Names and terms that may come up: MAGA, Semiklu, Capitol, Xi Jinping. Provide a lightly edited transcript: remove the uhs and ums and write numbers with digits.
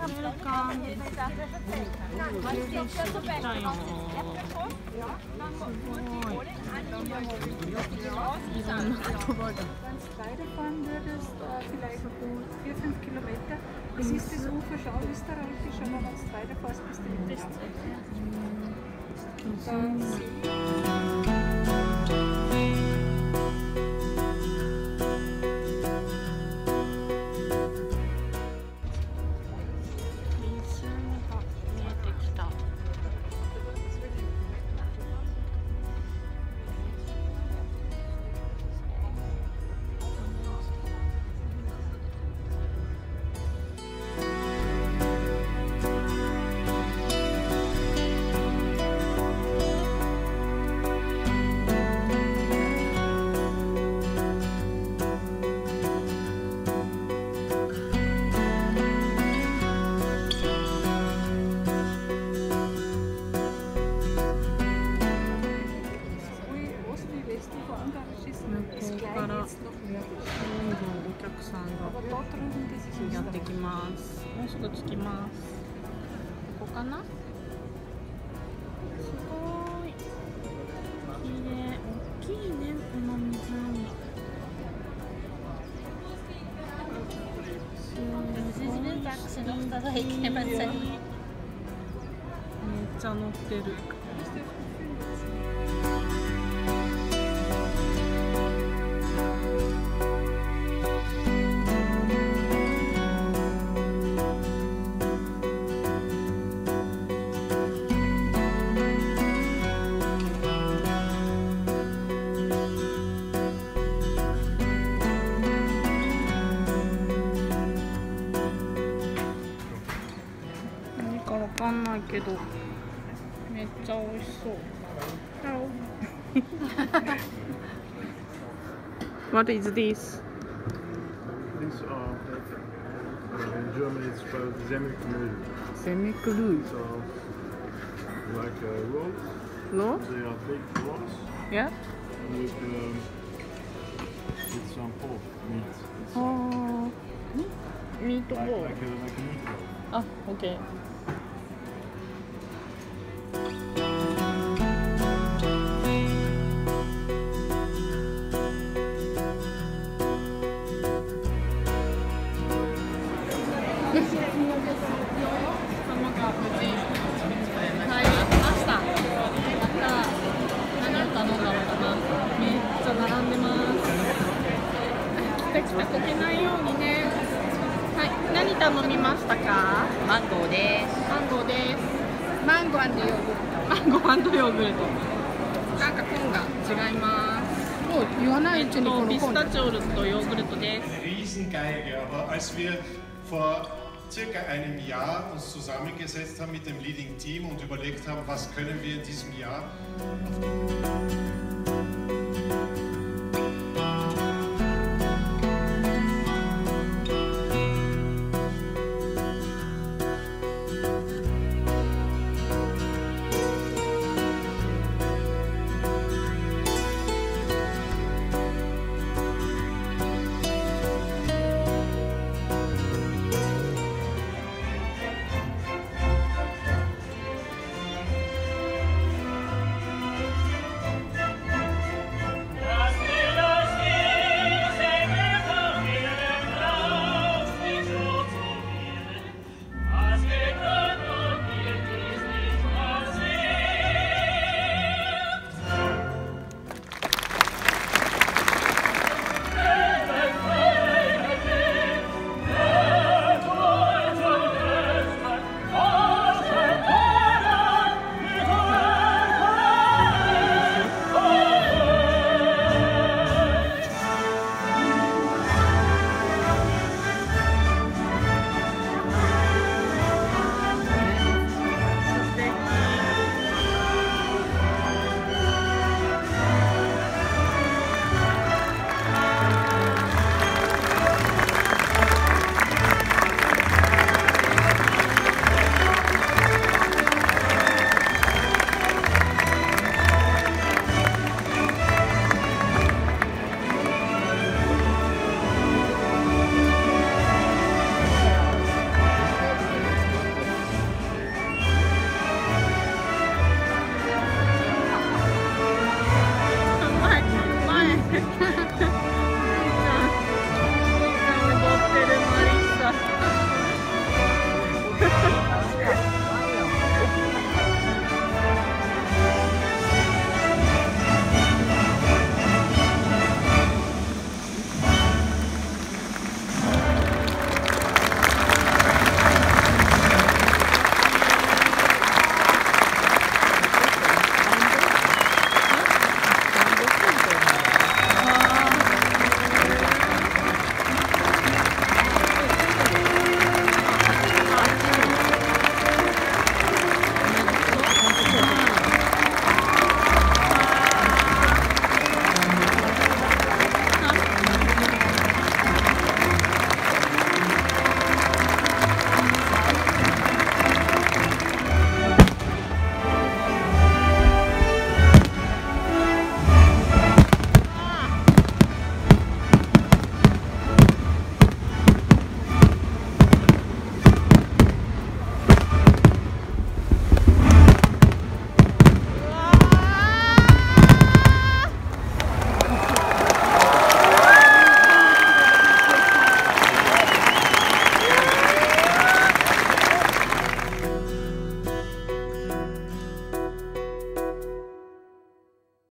vielleicht gut 4-5 Kilometer. Das ist das Ufer Schau-Österreichisch, aber wenn man es weiter fährst, bist du nicht das.めっちゃ乗ってる。けどめっちゃ美味しそう。What is this? These are in German it's called Semiklu. Semiklu. So like rolls. Rolls? They are big rolls. Yeah. With some pork meat. Oh, meat ball. Like a meat ball. Ah, okay. Riesengeige, aber als wir vor circa einem Jahr uns zusammengesetzt haben mit dem Leading Team und überlegt haben, was können wir in diesem Jahr